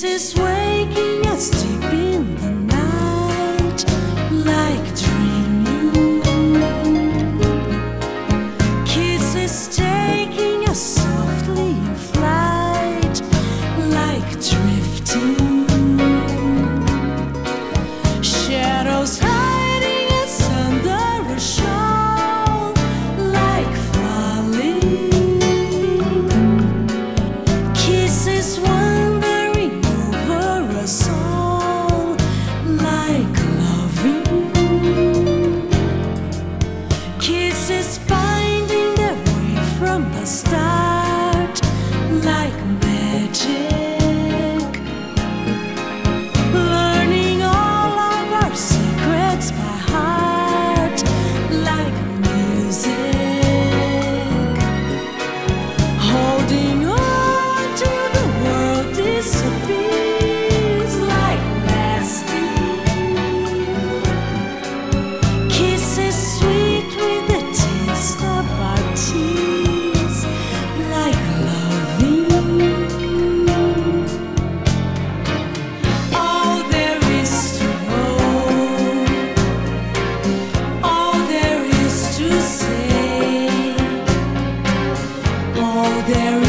This is waking us deep in the night, like dreaming. Kiss is taking us softly in flight, like drifting. Shadows hiding us under a shawl, like falling. Kiss is start like magic, learning all of our secrets by heart like music, holding on to the world disappears like plastic. Kisses sweet with the taste of our tears, there